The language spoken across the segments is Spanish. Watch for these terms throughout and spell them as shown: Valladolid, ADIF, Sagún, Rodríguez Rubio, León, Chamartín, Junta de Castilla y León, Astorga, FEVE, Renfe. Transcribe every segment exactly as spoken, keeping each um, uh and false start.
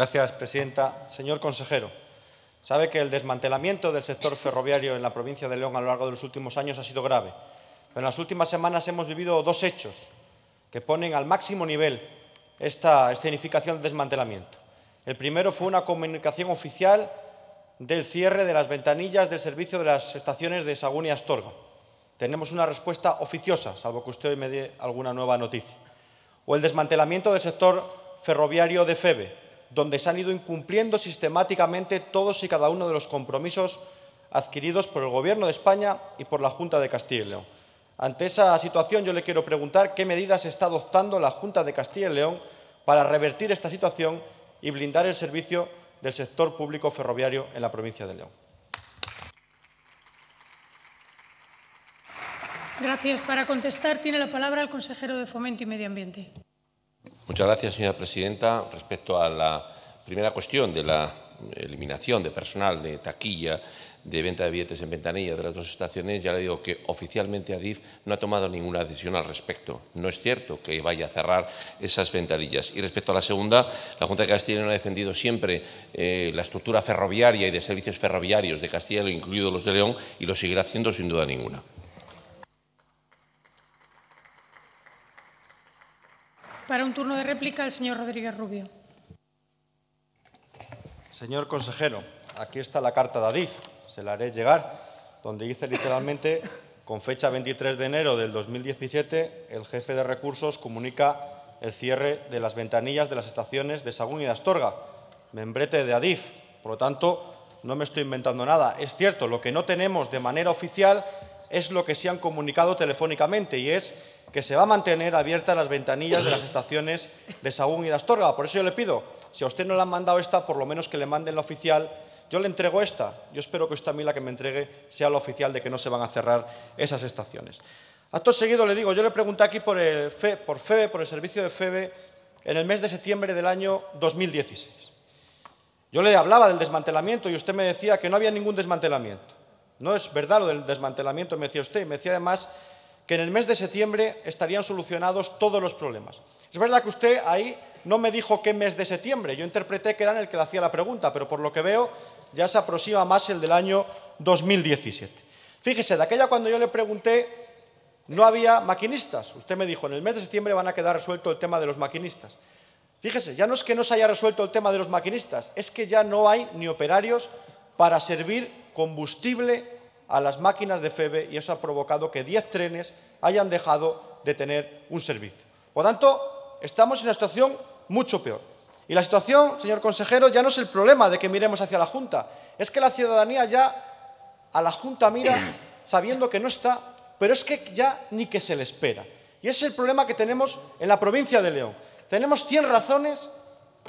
Gracias, presidenta. Señor consejero, sabe que el desmantelamiento del sector ferroviario en la provincia de León a lo largo de los últimos años ha sido grave. Pero en las últimas semanas hemos vivido dos hechos que ponen al máximo nivel esta escenificación del desmantelamiento. El primero fue una comunicación oficial del cierre de las ventanillas del servicio de las estaciones de Sagún y Astorga. Tenemos una respuesta oficiosa, salvo que usted hoy me dé alguna nueva noticia. O el desmantelamiento del sector ferroviario de FEVE, donde se han ido incumpliendo sistemáticamente todos y cada uno de los compromisos adquiridos por el Gobierno de España y por la Junta de Castilla y León. Ante esa situación, yo le quiero preguntar qué medidas está adoptando la Junta de Castilla y León para revertir esta situación y blindar el servicio del sector público ferroviario en la provincia de León. Gracias. Para contestar tiene la palabra el consejero de Fomento y Medio Ambiente. Muchas gracias, señora presidenta. Respecto a la primera cuestión de la eliminación de personal de taquilla de venta de billetes en ventanilla de las dos estaciones, ya le digo que oficialmente ADIF no ha tomado ninguna decisión al respecto. No es cierto que vaya a cerrar esas ventanillas. Y respecto a la segunda, la Junta de Castilla y León ha defendido siempre eh, la estructura ferroviaria y de servicios ferroviarios de Castilla y León, incluidos los de León, y lo seguirá haciendo sin duda ninguna. Para un turno de réplica, el señor Rodríguez Rubio. Señor consejero, aquí está la carta de ADIF. Se la haré llegar, donde dice literalmente, con fecha veintitrés de enero del dos mil diecisiete, el jefe de recursos comunica el cierre de las ventanillas de las estaciones de Sagún y de Astorga, membrete de ADIF. Por lo tanto, no me estoy inventando nada. Es cierto, lo que no tenemos de manera oficial es lo que se han comunicado telefónicamente, y es que se va a mantener abiertas las ventanillas de las estaciones de Sagún y de Astorga. Por eso yo le pido, si a usted no le han mandado esta, por lo menos que le manden la oficial. Yo le entrego esta. Yo espero que usted a mí la que me entregue sea la oficial de que no se van a cerrar esas estaciones. Acto seguido le digo, yo le pregunté aquí por, el Fe, por FEVE, por el servicio de FEVE, en el mes de septiembre del año dos mil dieciséis. Yo le hablaba del desmantelamiento y usted me decía que no había ningún desmantelamiento. No es verdad lo del desmantelamiento, me decía usted. Me decía además que en el mes de septiembre estarían solucionados todos los problemas. Es verdad que usted ahí no me dijo qué mes de septiembre. Yo interpreté que era en el que le hacía la pregunta, pero por lo que veo ya se aproxima más el del año dos mil diecisiete. Fíjese, de aquella cuando yo le pregunté no había maquinistas. Usted me dijo, en el mes de septiembre van a quedar resuelto el tema de los maquinistas. Fíjese, ya no es que no se haya resuelto el tema de los maquinistas, es que ya no hay ni operarios para servir combustible a las máquinas de FEVE, y eso ha provocado que diez trenes hayan dejado de tener un servicio. Por tanto, estamos en una situación mucho peor. Y la situación, señor consejero, ya no es el problema de que miremos hacia la Junta. Es que la ciudadanía ya a la Junta mira sabiendo que no está, pero es que ya ni que se le espera. Y ese es el problema que tenemos en la provincia de León. Tenemos cien razones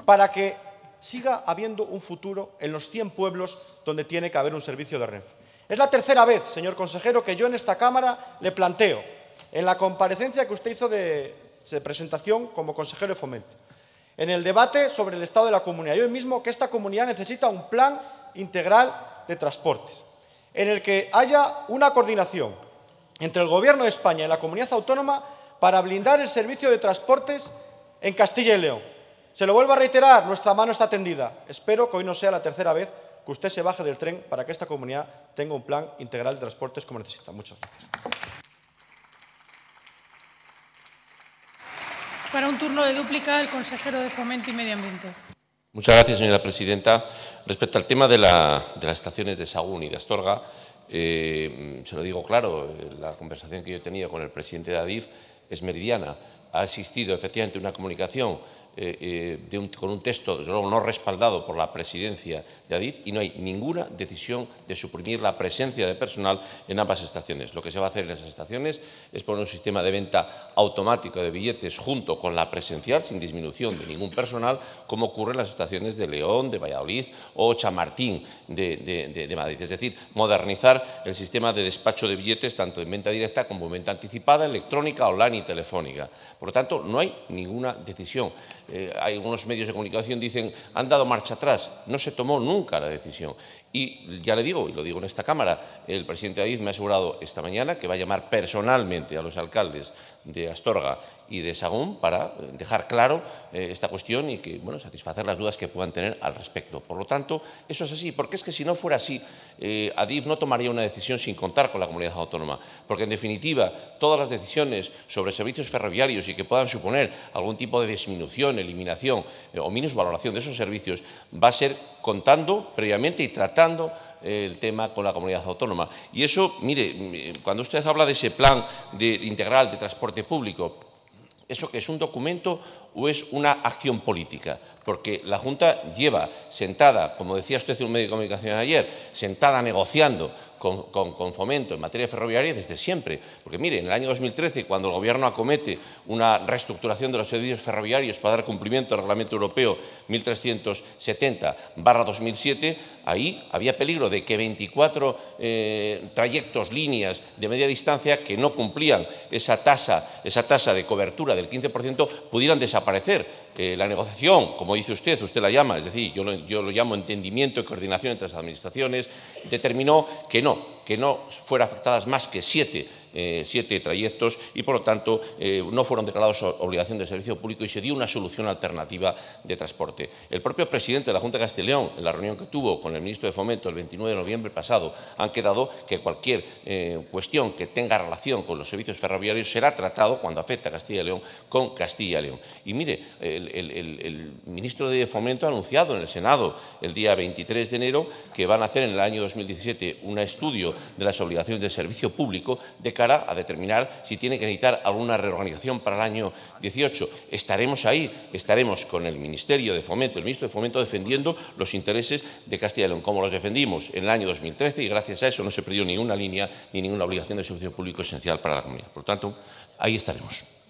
para que siga habiendo un futuro en los cien pueblos donde tiene que haber un servicio de Renfe. Es la tercera vez, señor consejero, que yo en esta Cámara le planteo, en la comparecencia que usted hizo de, de presentación como consejero de Fomento, en el debate sobre el estado de la comunidad, yo mismo, que esta comunidad necesita un plan integral de transportes, en el que haya una coordinación entre el Gobierno de España y la comunidad autónoma para blindar el servicio de transportes en Castilla y León. Se lo vuelvo a reiterar, nuestra mano está tendida. Espero que hoy no sea la tercera vez que usted se baje del tren para que esta comunidad tenga un plan integral de transportes como necesita. Muchas gracias. Para un turno de dúplica, el consejero de Fomento y Medio Ambiente. Muchas gracias, señora presidenta. Respecto al tema de, la, de las estaciones de Sagún y de Astorga, eh, se lo digo claro, la conversación que yo he tenido con el presidente de ADIF es meridiana. Ha existido efectivamente una comunicación eh, eh, de un, con un texto, desde luego, no respaldado por la presidencia de ADIF, y no hay ninguna decisión de suprimir la presencia de personal en ambas estaciones. Lo que se va a hacer en esas estaciones es poner un sistema de venta automático de billetes junto con la presencial, sin disminución de ningún personal, como ocurre en las estaciones de León, de Valladolid o Chamartín de, de, de, de Madrid. Es decir, modernizar el sistema de despacho de billetes, tanto en venta directa como en venta anticipada, electrónica, online y telefónica. Por lo tanto, no hay ninguna decisión. Eh, hay algunos medios de comunicación que dicen han dado marcha atrás. No se tomó nunca la decisión. Y ya le digo, y lo digo en esta Cámara, el presidente Adif me ha asegurado esta mañana que va a llamar personalmente a los alcaldes de Astorga y de Sagún para dejar claro eh, esta cuestión y que, bueno, satisfacer las dudas que puedan tener al respecto. Por lo tanto, eso es así, porque es que si no fuera así, eh, ADIF no tomaría una decisión sin contar con la comunidad autónoma, porque en definitiva todas las decisiones sobre servicios ferroviarios y que puedan suponer algún tipo de disminución, eliminación eh, o minusvaloración de esos servicios va a ser contando previamente y tratando el tema con la comunidad autónoma. Y eso, mire, cuando usted habla de ese plan de, integral de transporte público, ¿eso que es un documento o es una acción política? Porque la Junta lleva sentada, como decía usted en un medio de comunicación ayer, sentada negociando con, con, con Fomento en materia ferroviaria desde siempre. Porque mire, en el año dos mil trece, cuando el Gobierno acomete una reestructuración de los servicios ferroviarios para dar cumplimiento al Reglamento Europeo mil trescientos setenta barra dos mil siete, ahí había peligro de que veinticuatro eh, trayectos, líneas de media distancia que no cumplían esa tasa, esa tasa de cobertura del quince por ciento pudieran desaparecer. Eh, la negociación, como dice usted, usted la llama, es decir, yo lo, yo lo llamo entendimiento y coordinación entre las administraciones, determinó que no, que no fueran afectadas más que siete, eh, siete trayectos y, por lo tanto, eh, no fueron declarados obligación de servicio público y se dio una solución alternativa de transporte. El propio presidente de la Junta de Castilla y León, en la reunión que tuvo con el ministro de Fomento el veintinueve de noviembre pasado, han quedado que cualquier eh, cuestión que tenga relación con los servicios ferroviarios será tratado, cuando afecta a Castilla y León, con Castilla y León. Y mire, eh, El, el, el ministro de Fomento ha anunciado en el Senado el día veintitrés de enero que van a hacer en el año dos mil diecisiete un estudio de las obligaciones de servicio público de cara a determinar si tiene que necesitar alguna reorganización para el año dieciocho. Estaremos ahí, estaremos con el Ministerio de Fomento, el ministro de Fomento, defendiendo los intereses de Castilla y León, como los defendimos en el año dos mil trece, y gracias a eso no se perdió ninguna línea ni ninguna obligación de servicio público esencial para la comunidad. Por lo tanto, ahí estaremos.